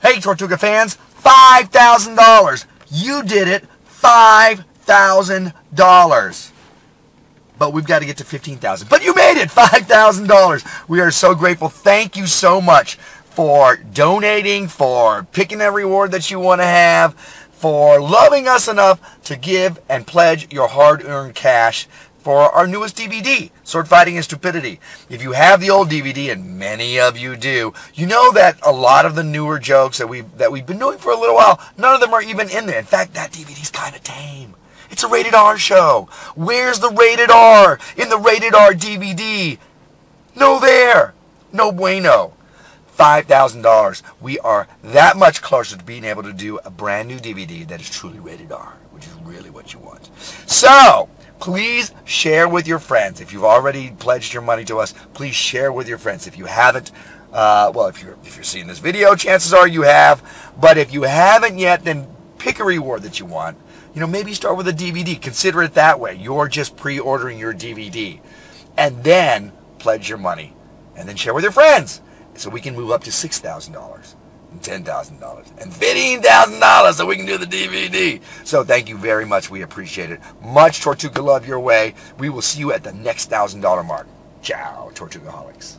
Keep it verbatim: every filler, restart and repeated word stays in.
Hey, Tortuga fans, five thousand dollars. You did it, five thousand dollars. But we've got to get to fifteen thousand dollars. But you made it, five thousand dollars. We are so grateful. Thank you so much for donating, for picking that reward that you want to have, for loving us enough to give and pledge your hard-earned cash for our newest D V D, Sword Fighting and Stupidity. If you have the old D V D, and many of you do, you know that a lot of the newer jokes that we've, that we've been doing for a little while, none of them are even in there. In fact, that D V D's kind of tame. It's a rated R show. Where's the rated R in the rated R D V D? No there. No bueno. five thousand dollars. We are that much closer to being able to do a brand new D V D that is truly rated R, which is really what you want. So, please share with your friends. If you've already pledged your money to us, please share with your friends. If you haven't, uh, well, if you're, if you're seeing this video, chances are you have. But if you haven't yet, then pick a reward that you want. You know, maybe start with a D V D. Consider it that way. You're just pre-ordering your D V D. And then pledge your money. And then share with your friends. So we can move up to six thousand dollars and ten thousand dollars and fifteen thousand dollars so we can do the D V D. So thank you very much. We appreciate it. Much Tortuga love your way. We will see you at the next one thousand dollar mark. Ciao, Tortugaholics.